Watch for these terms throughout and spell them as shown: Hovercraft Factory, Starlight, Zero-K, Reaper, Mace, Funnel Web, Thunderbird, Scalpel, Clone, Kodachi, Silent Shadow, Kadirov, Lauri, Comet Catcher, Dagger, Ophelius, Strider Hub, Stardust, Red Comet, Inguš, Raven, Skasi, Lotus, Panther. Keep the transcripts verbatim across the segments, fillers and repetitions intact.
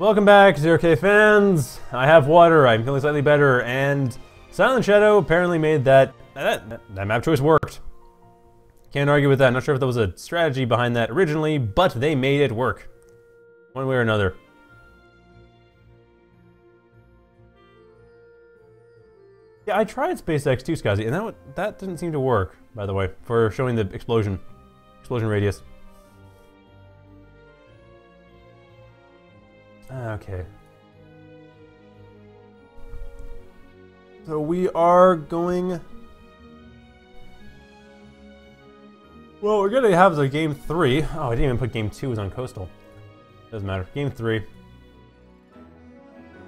Welcome back, zero K fans. I have water, I'm feeling slightly better, and Silent Shadow apparently made that, that, that map choice worked. Can't argue with that. Not sure if there was a strategy behind that originally, but they made it work. One way or another. Yeah, I tried SpaceX too, Skasi, and that, that didn't seem to work, by the way, for showing the explosion, explosion radius. Okay. So we are going... Well, we're gonna have the game three. Oh, I didn't even put game two was on Coastal. Doesn't matter. Game three.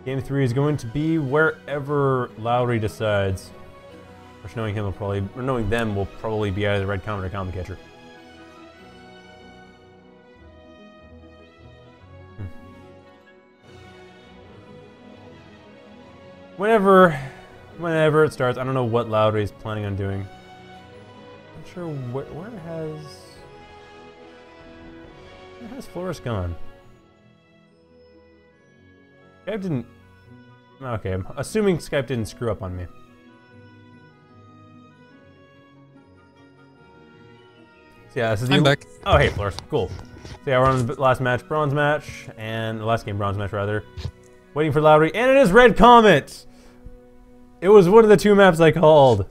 Game three is going to be wherever Lauri decides. Which knowing him will probably, or knowing them will probably be either Red Comet or Comet Catcher. Whenever, whenever it starts, I don't know what Lauri is planning on doing. Not sure where, where has, where has Flores gone? Skype didn't, okay, I'm assuming Skype didn't screw up on me. So yeah, this is the, I'm back. Oh, hey Flores, cool. So yeah, we're on the last match, bronze match, and the last game, bronze match rather. Waiting for Lauri, and it is Red Comet! It was one of the two maps I called.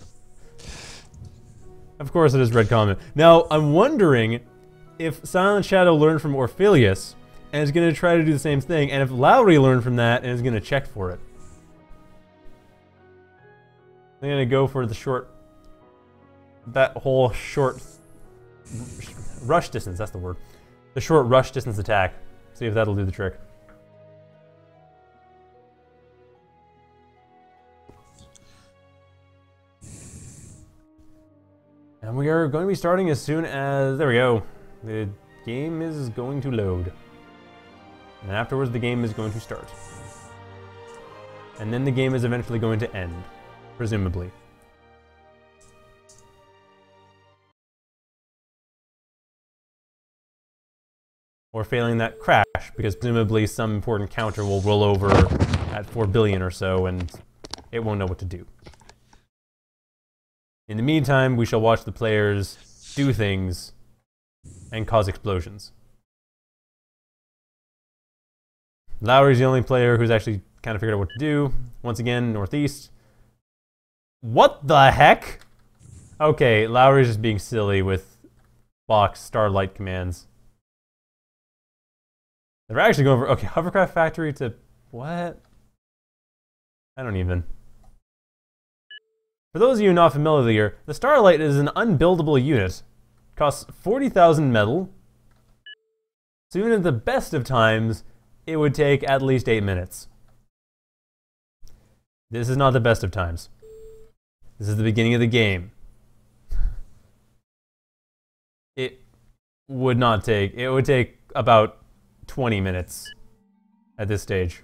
Of course it is Red Comet. Now, I'm wondering if Silent Shadow learned from Ophelius and is going to try to do the same thing, and if Lauri learned from that and is going to check for it. I'm going to go for the short... That whole short... Rush distance, that's the word. The short rush distance attack. See if that'll do the trick. And we are going to be starting as soon as... There we go. The game is going to load. And afterwards the game is going to start. And then the game is eventually going to end. Presumably. Or failing that crash, because presumably some important counter will roll over at four billion or so and it won't know what to do. In the meantime, we shall watch the players do things and cause explosions. Lauri's the only player who's actually kind of figured out what to do. Once again, northeast. What the heck? Okay, Lauri's just being silly with box Starlight commands. They're actually going for, okay, Hovercraft Factory to, what? I don't even. For those of you not familiar, the Starlight is an unbuildable unit. It costs forty thousand metal. So even at the best of times, it would take at least eight minutes. This is not the best of times. This is the beginning of the game. It would not take, it would take about twenty minutes at this stage.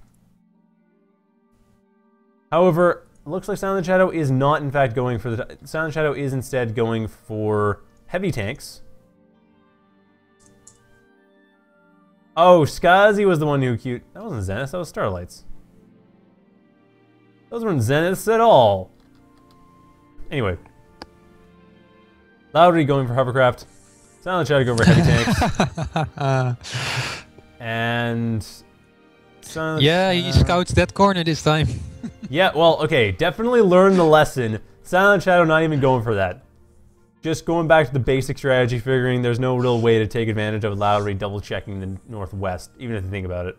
However, looks like Silent Shadow is not in fact going for the... Silent Shadow is instead going for heavy tanks. Oh, Skasi was the one who cute. That wasn't Zeniths, that was Starlights. Those weren't Zeniths at all. Anyway. Lauri going for hovercraft. Silent Shadow going for heavy tanks. And... Silent yeah, he scouts that corner this time. Yeah, well, okay, definitely learn the lesson. Silent Shadow not even going for that. Just going back to the basic strategy, figuring there's no real way to take advantage of Lauri double-checking the northwest, even if you think about it.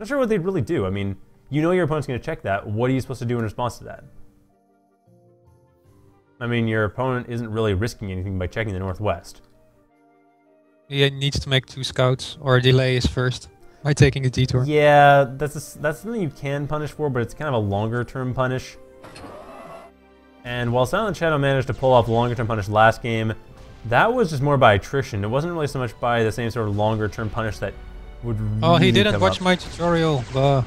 Not sure what they'd really do. I mean, you know your opponent's going to check that. What are you supposed to do in response to that? I mean, your opponent isn't really risking anything by checking the northwest. He needs to make two scouts, or delay his first. By taking a detour. Yeah, that's a, that's something you can punish for, but it's kind of a longer-term punish. And while Silent Shadow managed to pull off longer-term punish last game, that was just more by attrition. It wasn't really so much by the same sort of longer-term punish that would. Oh, really he didn't watch up. my tutorial. Uh.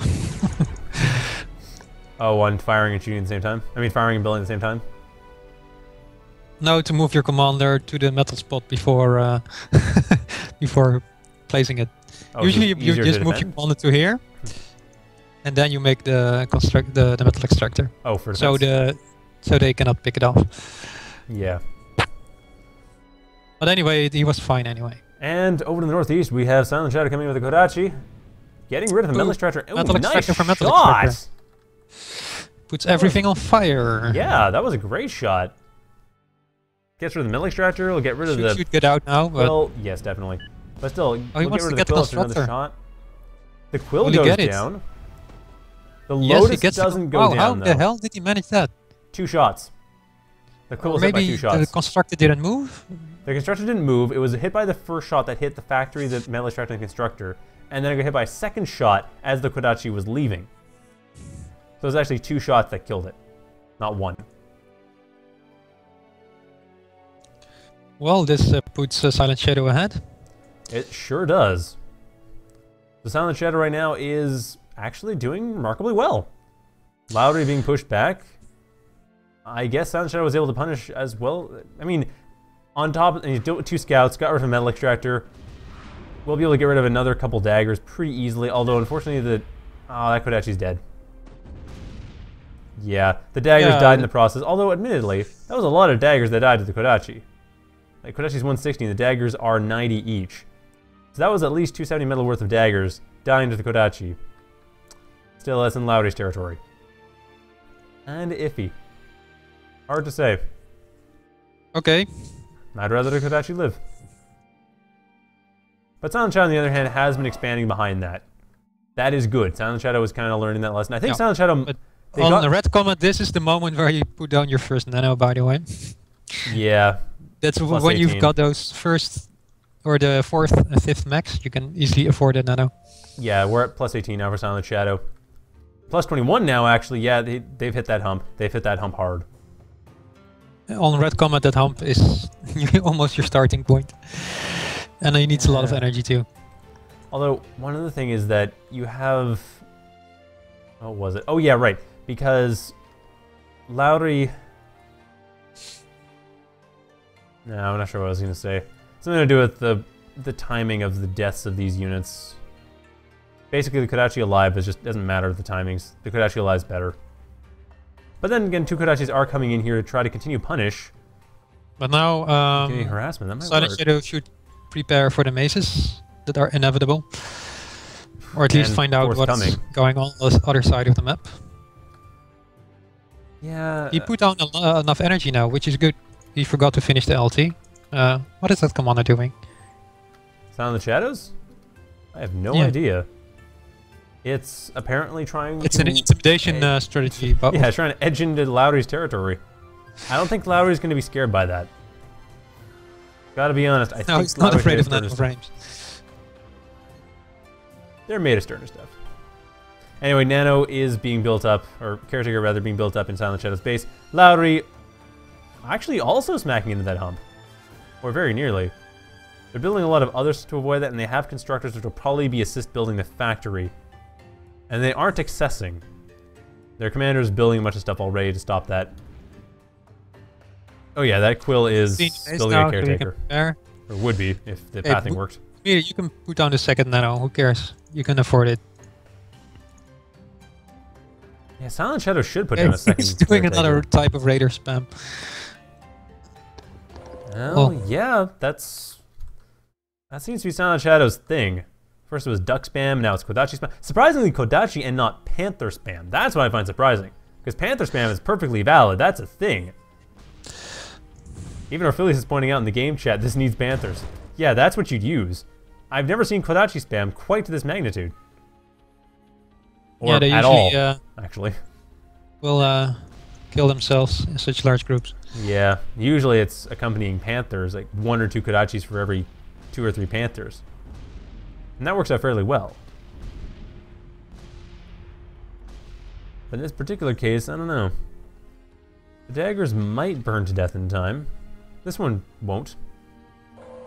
Oh, on firing and shooting at the same time. I mean, firing and building at the same time. No, to move your commander to the metal spot before uh, before placing it. Oh, usually you, you just move your commander to here, and then you make the construct the, the metal extractor. Oh, for so the so they cannot pick it off. Yeah. But anyway, he was fine anyway. And over to the northeast, we have Silent Shadow coming in with the Kodachi, getting rid of the Ooh, metal extractor. Ooh, metal nice extractor for metal shot. Extractor. Puts everything on fire. Yeah, that was a great shot. Gets rid of the metal extractor. We'll get rid of should, the. Should get out now. But well, yes, definitely. But still, oh, we'll get rid of the quill after another shot. The quill will goes down. The Lotus yes, doesn't go oh, down. How though. The hell did he manage that? Two shots. The quill was hit by two shots. Maybe the constructor didn't move. The constructor didn't move. It was hit by the first shot that hit the factory, the metal extractor, and the constructor, and then it got hit by a second shot as the Kodachi was leaving. So it was actually two shots that killed it, not one. Well, this uh, puts uh, Silent Shadow ahead. It sure does. The Silent Shadow right now is actually doing remarkably well. Lauri being pushed back. I guess Silent Shadow was able to punish as well. I mean, on top of two scouts, got rid of a metal extractor. We'll be able to get rid of another couple daggers pretty easily, although unfortunately the... Oh, that Kodachi's dead. Yeah, the daggers yeah, died in the process, although admittedly, that was a lot of daggers that died to the Kodachi. Like, Kodachi's one sixty, and the daggers are ninety each. So that was at least two seventy metal worth of daggers dying to the Kodachi. Still, that's in Lauri's territory. And iffy. Hard to say. Okay. I'd rather the Kodachi live. But Silent Shadow, on the other hand, has been expanding behind that. That is good. Silent Shadow was kind of learning that lesson. I think no, Silent Shadow... They on the Red Comet, this is the moment where you put down your first nano, by the way. Yeah. That's plus when eighteen. You've got those first, or the fourth and fifth max, you can easily afford a nano. Yeah, we're at plus eighteen now for Silent Shadow. Plus twenty-one now, actually. Yeah, they, they've hit that hump. They've hit that hump hard. On Red Comet, that hump is almost your starting point. And it needs yeah. a lot of energy, too. Although, one other thing is that you have... What was it? Oh, yeah, right. Because Lauri... No, I'm not sure what I was going to say. Something to do with the the timing of the deaths of these units. Basically, the Kodachi alive is just doesn't matter the timings. The Kodachi alive is better. But then again, two Kodachis are coming in here to try to continue punish. But now, um, okay, harassment. That might Silent work. Shadow should prepare for the maces that are inevitable, or at and least find out what's coming. going on the other side of the map. Yeah. He put down uh, enough energy now, which is good. He forgot to finish the L T. Uh, what is that commander doing? Silent Shadows? I have no yeah. idea. It's apparently trying it's to... It's an intimidation uh, strategy. But yeah, trying to edge into Lauri's territory. I don't think Lauri's going to be scared by that. Gotta be honest, I no, think No, he's not afraid of natural frames. They're made of sterner stuff. Anyway, Nano is being built up, or Caretaker rather, being built up in Silent Shadow's base. Lauri actually also smacking into that hump. Or very nearly. They're building a lot of others to avoid that, and they have constructors which will probably be assist building the factory. And they aren't accessing. Their commander is building a bunch of stuff already to stop that. Oh yeah, that Quill is building a Caretaker. Or would be, if the hey, pathing worked. You can put down the second nano, who cares? You can afford it. Yeah, Silent Shadow should put yeah, down a second. He's doing another type of raider spam. Well, oh. yeah, that's... That seems to be Silent Shadow's thing. First it was duck spam, now it's Kodachi spam. Surprisingly, Kodachi and not Panther spam. That's what I find surprising. Because Panther spam is perfectly valid, that's a thing. Even Ophelius is pointing out in the game chat, this needs Panthers. Yeah, that's what you'd use. I've never seen Kodachi spam quite to this magnitude. Or yeah, they at usually, all, uh, actually. Will uh, kill themselves in such large groups. Yeah, usually it's accompanying Panthers, like one or two Kodachis for every two or three Panthers. And that works out fairly well. But in this particular case, I don't know. The daggers might burn to death in time. This one won't.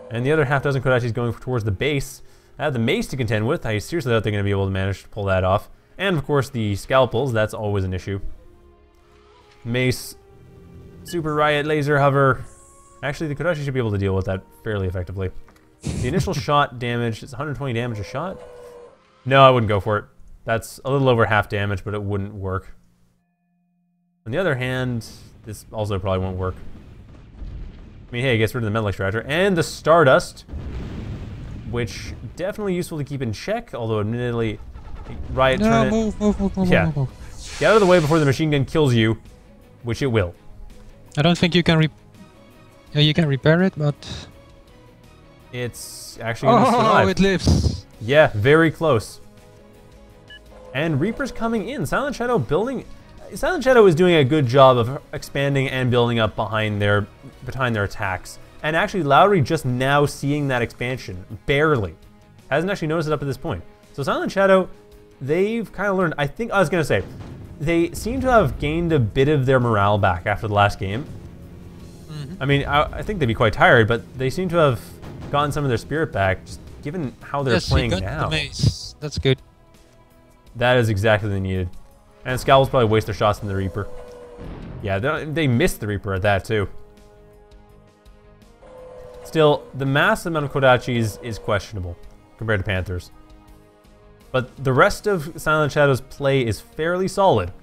And the other half dozen Kodachis going towards the base. I have the mace to contend with. I seriously doubt they're going to be able to manage to pull that off. And of course the scalpels, that's always an issue. Mace, super riot, laser hover. Actually the Kodachi should be able to deal with that fairly effectively. The initial shot damage, it's one hundred twenty damage a shot? No, I wouldn't go for it. That's a little over half damage, but it wouldn't work. On the other hand, this also probably won't work. I mean, hey, it gets rid of the metal extractor and the Stardust, which definitely useful to keep in check, although admittedly, Riot no, turn move, it... move, move, move, yeah. move, move, move. Get out of the way before the machine gun kills you, which it will. I don't think you can re... Yeah, you can repair it, but... It's actually gonna oh, survive. Oh, it lives! Yeah, very close. And Reaper's coming in. Silent Shadow building... Silent Shadow is doing a good job of expanding and building up behind their behind their attacks. And actually, Lauri just now seeing that expansion. Barely. Hasn't actually noticed it up at this point. So Silent Shadow, they've kind of learned... I think... I was going to say, they seem to have gained a bit of their morale back after the last game. Mm-hmm. I mean, I, I think they'd be quite tired, but they seem to have gotten some of their spirit back, just given how they're yes, playing got now. The mace. That's good. That is exactly what they needed. And Scowls probably waste their shots in the Reaper. Yeah, they missed the Reaper at that, too. Still, the mass amount of Kodachis is questionable compared to Panthers. But the rest of Silent Shadow's play is fairly solid.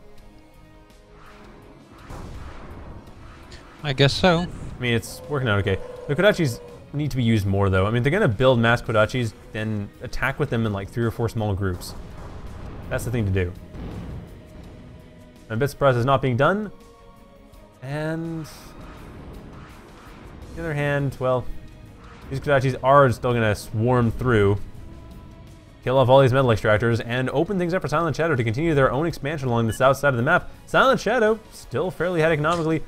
I guess so. I mean, it's working out okay. The Kodachis need to be used more, though. I mean, they're going to build mass Kodachis, then attack with them in like three or four small groups. That's the thing to do. I'm a bit surprised it's not being done. And... on the other hand, well... these Kodachis are still going to swarm through. Kill off all these metal extractors and open things up for Silent Shadow to continue their own expansion along the south side of the map. Silent Shadow still fairly ahead economically.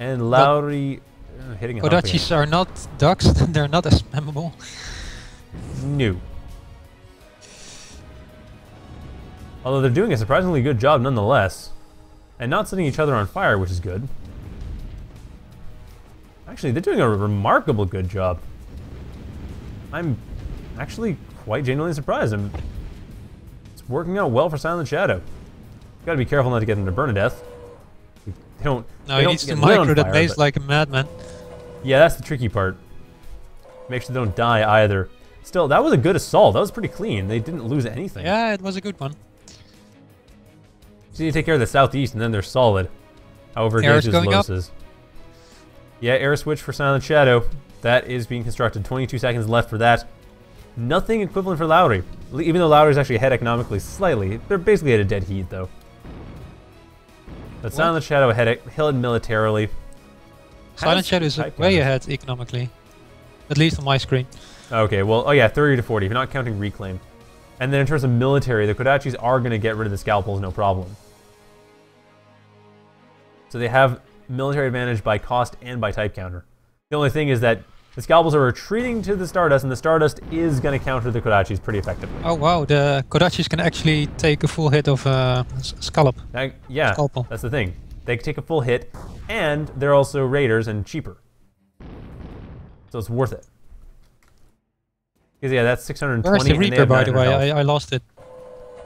And Lauri uh, hitting a Kodachis are not ducks. They're not as spammable. No. Although they're doing a surprisingly good job nonetheless. And not setting each other on fire, which is good. Actually, they're doing a remarkable good job. I'm actually quite genuinely surprised. I'm, it's working out well for Silent Shadow. You've got to be careful not to get them to burn to death. They don't, no, he needs to micro that maze like a madman. Yeah, that's the tricky part. Make sure they don't die either. Still, that was a good assault. That was pretty clean. They didn't lose anything. Yeah, it was a good one. So you take care of the southeast, and then they're solid. However, Air's going up. Yeah, air switch for Silent Shadow. That is being constructed. twenty-two seconds left for that. Nothing equivalent for Lauri. Even though Lauri's actually ahead economically slightly, they're basically at a dead heat, though. But what? Silent Shadow ahead, ahead militarily. Silent Shadow is way ahead economically. At least on my screen. Okay, well, oh yeah, thirty to forty, if you're not counting Reclaim. And then in terms of military, the Kodachis are going to get rid of the Scalpels, no problem. So they have military advantage by cost and by type counter. The only thing is that the Scalpels are retreating to the Stardust, and the Stardust is going to counter the Kodachis pretty effectively. Oh wow, the Kodachis can actually take a full hit of uh, scallop. That, yeah, Scalpel. That's the thing. They can take a full hit, and they're also raiders and cheaper. So it's worth it. Because yeah, that's six hundred twenty. Where's the Reaper, by the way? I, I lost it.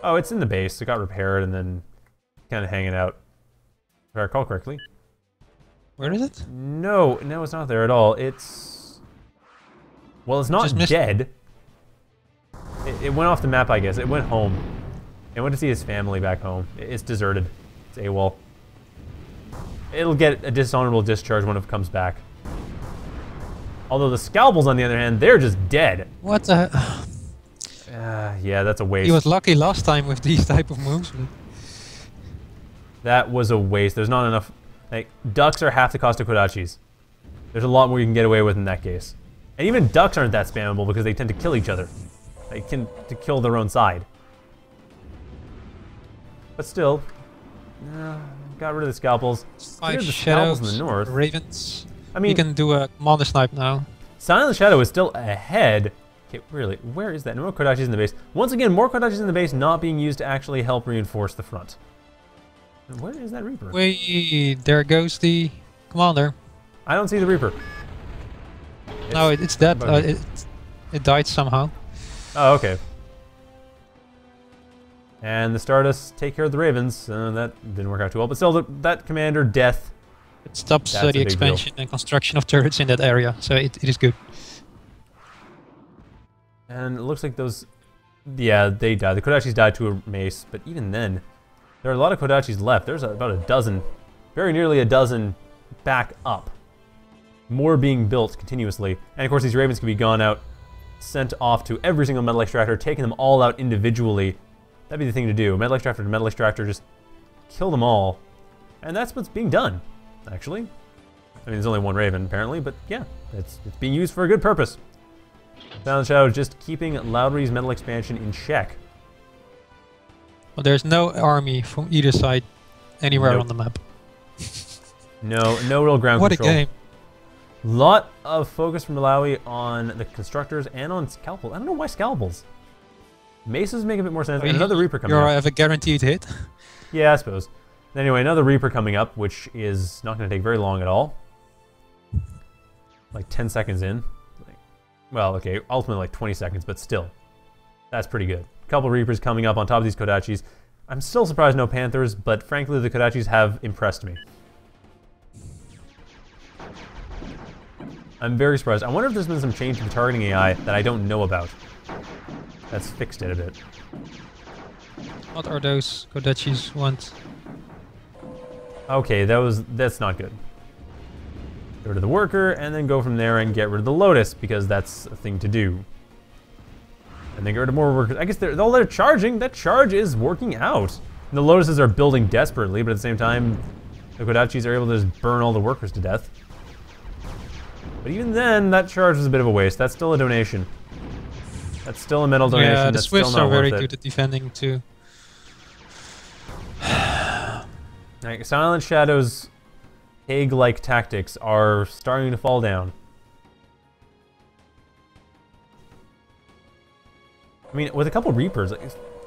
Oh, it's in the base. It got repaired and then kind of hanging out. If I recall correctly. Where is it? No, no, it's not there at all. It's... well, it's not dead. It, it went off the map, I guess. It went home. It went to see his family back home. It, it's deserted. It's AWOL. It'll get a dishonorable discharge when it comes back. Although the Scalpels, on the other hand, they're just dead. What the... Uh, yeah, that's a waste. He was lucky last time with these type of moves. That was a waste. There's not enough... like, ducks are half the cost of Kodachis. There's a lot more you can get away with in that case. And even ducks aren't that spammable because they tend to kill each other. They can to kill their own side. But still, uh, got rid of the Scalpels. Cleared the Scalpels in the north. Ravens. I mean, you can do a commander snipe now. Silent Shadow is still ahead. Okay, really, where is that? No more Kodachis in the base. Once again, more Kodachis in the base not being used to actually help reinforce the front. Where is that Reaper? Wait, there goes the commander. I don't see the Reaper. It's no, it, it's dead. Uh, it, it died somehow. Oh, okay. And the Stardust take care of the Ravens. Uh, that didn't work out too well, but still, the, that commander death. It stops uh, the expansion deal. And construction of turrets in that area, so it, it is good. And it looks like those Yeah, they died. The Kodachis died to a mace, but even then, there are a lot of Kodachis left. There's about a dozen, very nearly a dozen back up. More being built continuously. And of course, these Ravens can be gone out, sent off to every single metal extractor, taking them all out individually. That'd be the thing to do. Metal extractor to metal extractor, just kill them all. And that's what's being done, actually. I mean, there's only one Raven, apparently, but yeah, it's, it's being used for a good purpose. Silent Shadow just keeping Lauri's metal expansion in check. Well, there's no army from either side anywhere nope. on the map. No, no real ground what control. What a game. Lot of focus from Lauri on the Constructors and on Scalpel. I don't know why Scalpels. Maces make a bit more sense. I mean, another Reaper coming up. You have a guaranteed hit. Yeah, I suppose. Anyway, another Reaper coming up, which is not going to take very long at all. Like ten seconds in. Well, okay, ultimately like twenty seconds, but still. That's pretty good. A couple Reapers coming up on top of these Kodachis. I'm still surprised no Panthers, but frankly the Kodachis have impressed me. I'm very surprised. I wonder if there's been some change to the targeting A I that I don't know about. That's fixed it a bit. What are those Kodachis want? Okay, that was that's not good. Get rid of the worker, and then go from there and get rid of the Lotus, because that's a thing to do. And then get rid of more workers. I guess they're, though they're charging, that charge is working out. And the Lotuses are building desperately, but at the same time, the Kodachis are able to just burn all the workers to death. But even then, that charge was a bit of a waste. That's still a donation. That's still a metal donation. Yeah, the That's Swiss still not are very good at defending too. Like, Silent Shadow's egg-like tactics are starting to fall down. I mean, with a couple Reapers, like,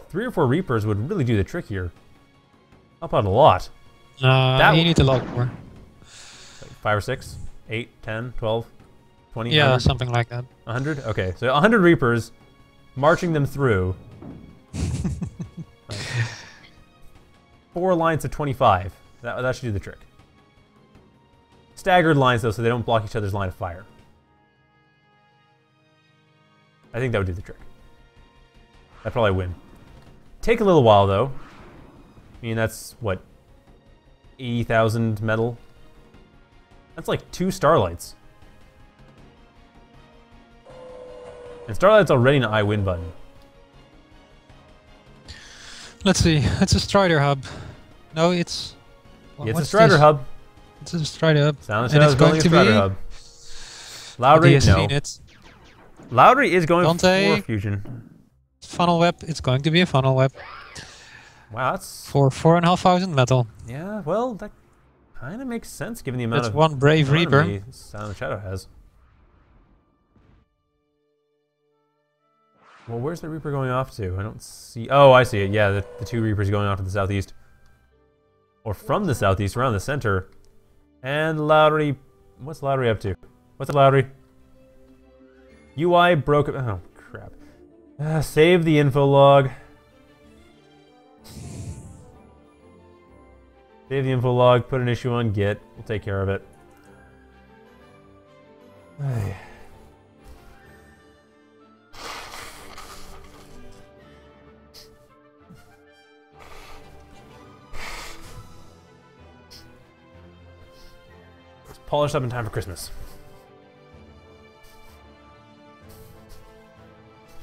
three or four Reapers would really do the trick here. Up on a lot. Uh, that you need a lot more. Like five or six? eight, ten, twelve, twenty, yeah, one hundred? Something like that. one hundred? Okay, so one hundred Reapers, marching them through. Right. Four lines of twenty-five. That, that should do the trick. Staggered lines, though, so they don't block each other's line of fire. I think that would do the trick. That'd probably win. Take a little while, though. I mean, that's, what, eighty thousand metal? That's like two Starlights. And Starlight's already an I win button. Let's see. It's a Strider Hub. No, it's... What, yeah, it's a Strider this? Hub. It's a Strider Hub. Silent Shadow's going to Strider be... Hub. Lauri, no. Lauri is going Dante, for fusion. Funnel Web. It's going to be a Funnel Web. Wow, that's... For four and a half thousand metal. Yeah, well, that... Kind of makes sense given the amount That's of one brave Reaper Silent Shadow has. Well, where's the Reaper going off to? I don't see. Oh, I see it. Yeah, the, the two Reapers going off to the southeast, or from the southeast, around the center. And Lauri, what's Lauri up to? What's Lauri? U I broke. Oh crap! Uh, save the info log. Save the info log, put an issue on Git, we'll take care of it. It's polished up in time for Christmas.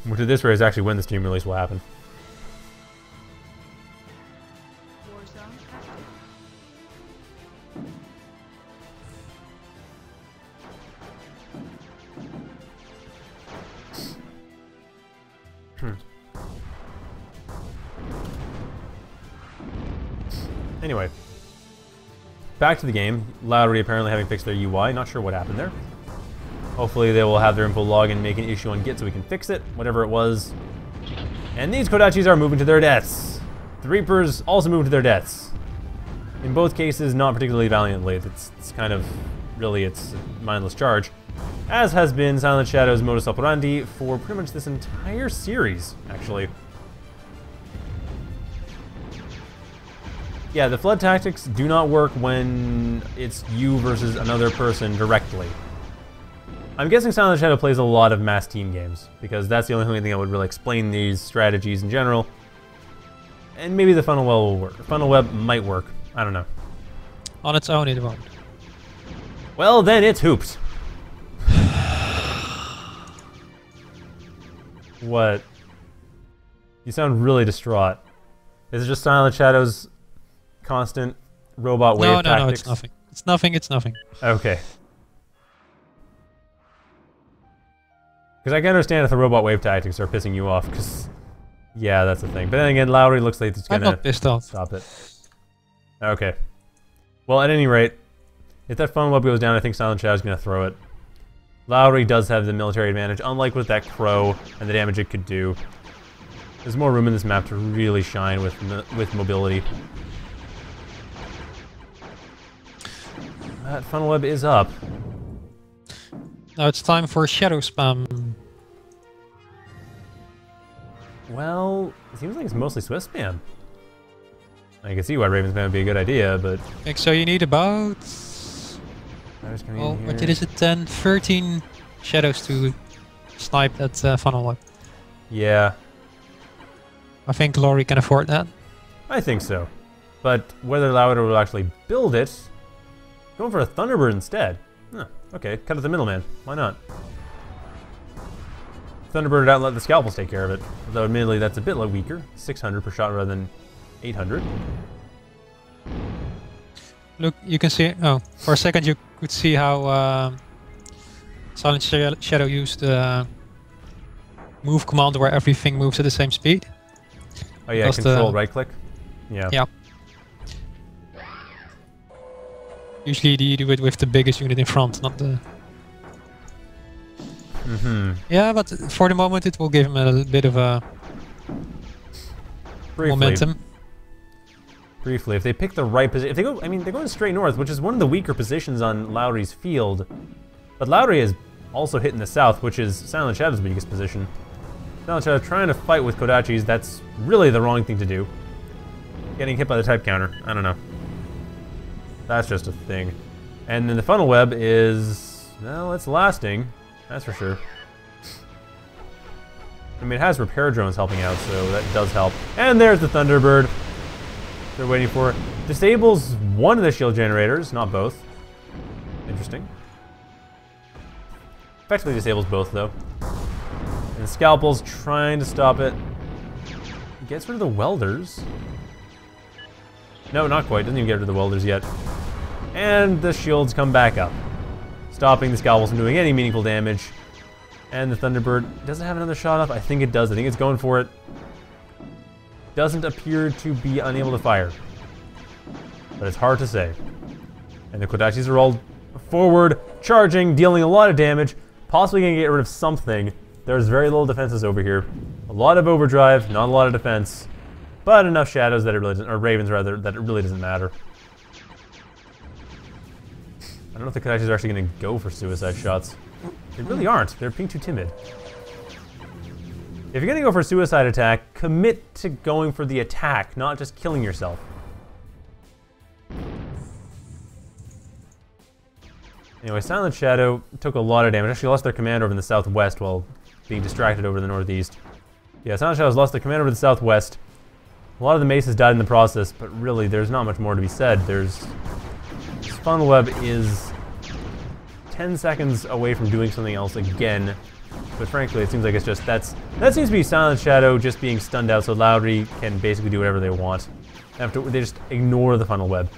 Which at this rate is actually when the Steam release will happen. Anyway, back to the game. Lauri apparently having fixed their U I, not sure what happened there. Hopefully they will have their info log and make an issue on Git so we can fix it, whatever it was. And these Kodachis are moving to their deaths. The Reapers also move to their deaths. In both cases, not particularly valiantly. It's, it's kind of, really, it's a mindless charge. As has been Silent Shadow's modus operandi for pretty much this entire series, actually. Yeah, the flood tactics do not work when it's you versus another person directly. I'm guessing Silent Shadow plays a lot of mass team games, because that's the only thing that would really explain these strategies in general. And maybe the Funnel Web will work. Funnel Web might work. I don't know. On its own, it won't. Well, then it's hoops. What? You sound really distraught. Is it just Silent Shadow's constant robot wave no, no, tactics? No, no, it's nothing. It's nothing, it's nothing. Okay. Because I can understand if the robot wave tactics are pissing you off, because... Yeah, that's the thing. But then again, Lauri looks like it's gonna I'm not pissed off. Stop it. Okay. Well, at any rate, if that Funnel Web goes down, I think Silent Shadow's gonna throw it. Lauri does have the military advantage, unlike with that crow and the damage it could do. There's more room in this map to really shine with with mobility. That Funnel Web is up. Now it's time for shadow spam. Well, it seems like it's mostly Swift spam. I can see why Raven spam would be a good idea, but... I think so. You need about... Well, what is it then? thirteen shadows to snipe that uh, funnel one. Yeah. I think Lauri can afford that. I think so. But whether Lauri will actually build it... Going for a Thunderbird instead. Huh, okay, cut out the middleman. Why not? Thunderbird out and let the Scalpels take care of it. Though admittedly that's a bit weaker. six hundred per shot rather than eight hundred. Look, you can see... Oh, for a second you could see how uh, Silent Shadow used the uh, move command where everything moves at the same speed. Oh yeah, because control the, right click. Yeah. Yeah. Usually you do it with the biggest unit in front, not the... Mm-hmm. Yeah, but for the moment it will give him a bit of a Briefly. momentum. Briefly, if they pick the right position, if they go, I mean, they're going straight north, which is one of the weaker positions on Lauri's field. But Lauri is also hitting the south, which is Silent Shadow's biggest position. Silent Shadow trying to fight with Kodachi's, that's really the wrong thing to do. Getting hit by the type counter, I don't know. That's just a thing. And then the Funnel Web is, well, it's lasting. That's for sure. I mean, it has repair drones helping out, so that does help. And there's the Thunderbird. They're waiting for it. Disables one of the shield generators, not both. Interesting. Effectively disables both, though. And Scalpel's trying to stop it. Gets rid of the welders. No, not quite. Doesn't even get rid of the welders yet. And the shields come back up, stopping the Scalpels from doing any meaningful damage. And the Thunderbird, does it have another shot off? I think it does. I think it's going for it. Doesn't appear to be unable to fire. But it's hard to say. And the Kodachis are rolled forward, charging, dealing a lot of damage, possibly going to get rid of something. There's very little defenses over here. A lot of overdrive, not a lot of defense, but enough shadows that it really doesn't, or ravens rather, that it really doesn't matter. I don't know if the Kodachis are actually going to go for suicide shots. They really aren't. They're being too timid. If you're going to go for a suicide attack, commit to going for the attack, not just killing yourself. Anyway, Silent Shadow took a lot of damage. Actually lost their command over in the southwest while being distracted over the northeast. Yeah, Silent Shadow's lost their command over the southwest. A lot of the Maces died in the process, but really there's not much more to be said. There's... This Funnel Web is ten seconds away from doing something else again, but frankly it seems like it's just that's that seems to be Silent Shadow just being stunned out, so Lauri can basically do whatever they want. They, have to, they just ignore the Funnel Web.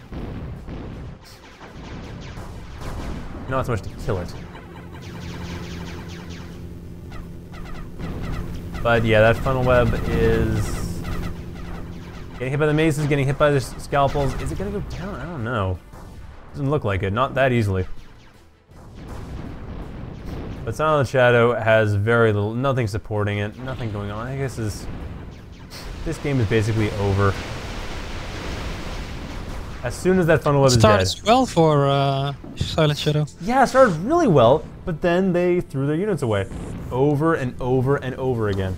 Not so much to kill it. But yeah, that Funnel Web is getting hit by the Maces, getting hit by the Scalpels. Is it gonna go down? I don't know. Doesn't look like it, not that easily. But Silent Shadow has very little, nothing supporting it, nothing going on. I guess this, this game is basically over. As soon as that Funnel Web is dead. It started well for uh, Silent Shadow. Yeah, it started really well, but then they threw their units away. Over and over and over again.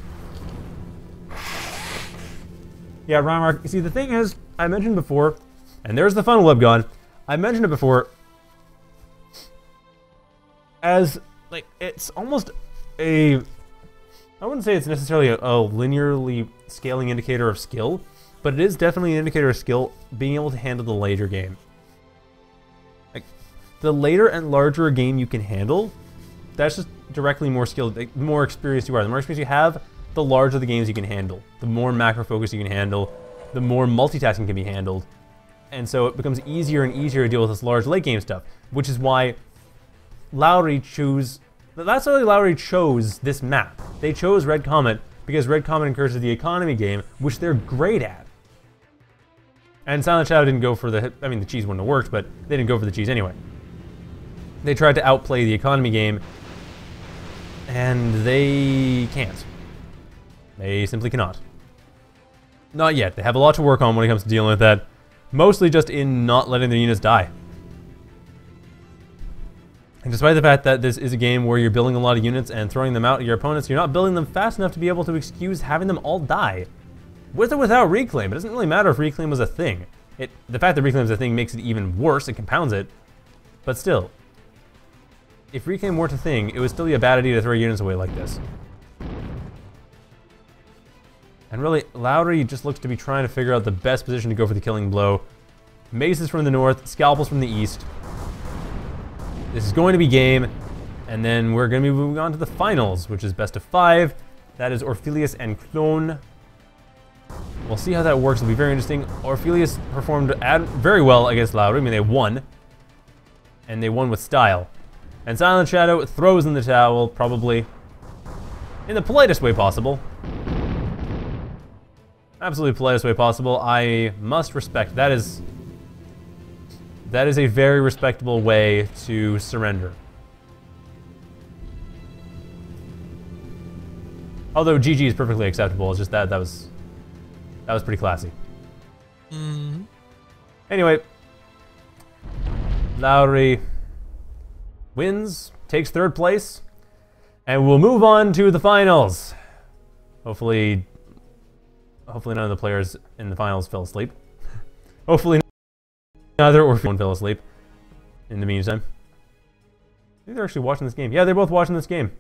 Yeah, Rymark, see the thing is, I mentioned before, and there's the Funnel Web gone. I mentioned it before, as like, it's almost a, I wouldn't say it's necessarily a, a linearly scaling indicator of skill, but it is definitely an indicator of skill being able to handle the later game. Like, the later and larger a game you can handle, that's just directly more skilled, like, the more experienced you are. The more experience you have, the larger the games you can handle, the more macro focus you can handle, the more multitasking can be handled. And so it becomes easier and easier to deal with this large late game stuff, which is why Lauri chose, that's why Lauri chose this map. They chose Red Comet because Red Comet encourages the economy game, which they're great at. And Silent Shadow didn't go for the, I mean the cheese wouldn't have worked, but they didn't go for the cheese anyway. They tried to outplay the economy game, and they can't. They simply cannot. Not yet. They have a lot to work on when it comes to dealing with that. Mostly just in not letting their units die. And despite the fact that this is a game where you're building a lot of units and throwing them out at your opponents, you're not building them fast enough to be able to excuse having them all die. With or without Reclaim, it doesn't really matter if Reclaim was a thing. It, the fact that Reclaim is a thing makes it even worse, it compounds it. But still, if Reclaim weren't a thing, it would still be a bad idea to throw units away like this. And really, Lauri just looks to be trying to figure out the best position to go for the killing blow. Mace is from the north, Scalpel's from the east. This is going to be game, and then we're going to be moving on to the finals, which is best of five. That is Ophelius and Clone. We'll see how that works, it'll be very interesting. Ophelius performed ad very well against Lauri, I mean they won. And they won with style. And Silent Shadow throws in the towel, probably, in the politest way possible. Absolutely politest way possible. I must respect. That is, that is a very respectable way to surrender. Although G G is perfectly acceptable. It's just that that was, that was pretty classy. Mm-hmm. Anyway, Lauri wins, takes third place, and we'll move on to the finals. Hopefully. Hopefully none of the players in the finals fell asleep. Hopefully neither or one fell asleep in the meantime. I think they're actually watching this game. Yeah, they're both watching this game.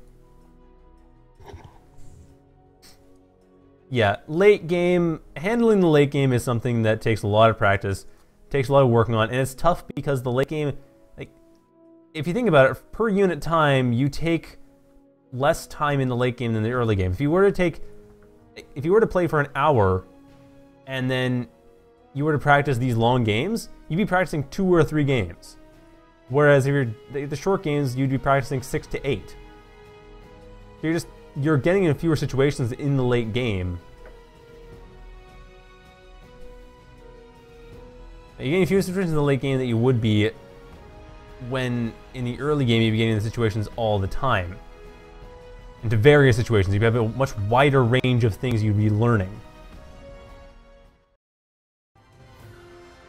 Yeah, late game, handling the late game is something that takes a lot of practice, takes a lot of working on, and it's tough because the late game, like, if you think about it, per unit time, you take less time in the late game than the early game. If you were to take If you were to play for an hour, and then you were to practice these long games, you'd be practicing two or three games. Whereas if you're the short games, you'd be practicing six to eight. You're just you're getting in fewer situations in the late game. You're getting fewer situations in the late game that you would be when in the early game you'd be getting in the situations all the time. Into various situations. You have a much wider range of things you'd be learning.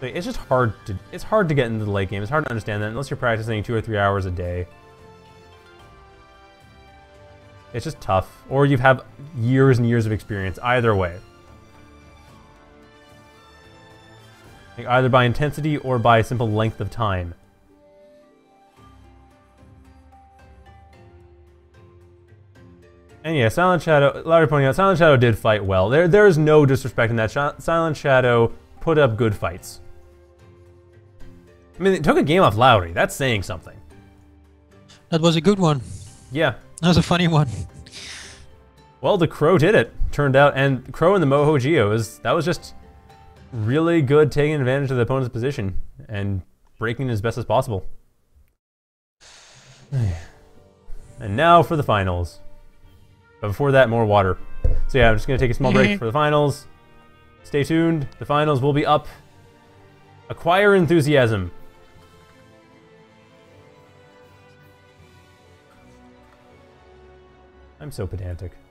It's just hard to it's hard to get into the late game. It's hard to understand that unless you're practicing two or three hours a day. It's just tough. Or you have years and years of experience. Either way. Like either by intensity or by simple length of time. And yeah, Silent Shadow, Lauri pointing out, Silent Shadow did fight well. There, there is no disrespect in that. Sh Silent Shadow put up good fights. I mean, they took a game off Lauri. That's saying something. That was a good one. Yeah. That was a funny one. Well, the Crow did it, turned out. And Crow and the Moho Geo, is, that was just really good taking advantage of the opponent's position and breaking it as best as possible. And now for the finals. But before that, more water. So yeah, I'm just going to take a small break for the finals. Stay tuned. The finals will be up. Acquire enthusiasm. I'm so pedantic.